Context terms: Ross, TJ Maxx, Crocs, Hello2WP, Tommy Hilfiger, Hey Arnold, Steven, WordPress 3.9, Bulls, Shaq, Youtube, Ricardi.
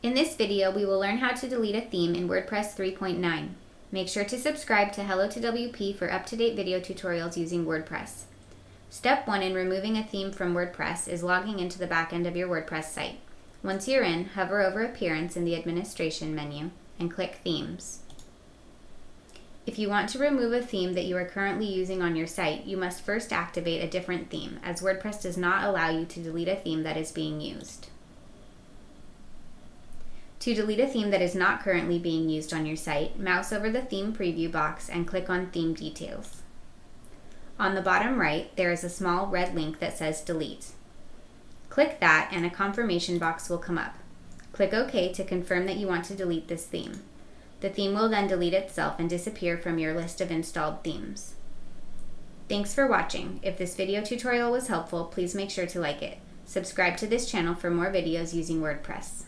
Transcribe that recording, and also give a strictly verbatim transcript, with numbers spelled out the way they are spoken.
In this video, we will learn how to delete a theme in WordPress three point nine. Make sure to subscribe to Hello to W P for up-to-date video tutorials using WordPress. Step one in removing a theme from WordPress is logging into the backend of your WordPress site. Once you're in, hover over Appearance in the Administration menu and click Themes. If you want to remove a theme that you are currently using on your site, you must first activate a different theme, as WordPress does not allow you to delete a theme that is being used. To delete a theme that is not currently being used on your site, mouse over the theme preview box and click on Theme Details. On the bottom right, there is a small red link that says Delete. Click that and a confirmation box will come up. Click OK to confirm that you want to delete this theme. The theme will then delete itself and disappear from your list of installed themes. Thanks for watching. If this video tutorial was helpful, please make sure to like it. Subscribe to this channel for more videos using WordPress.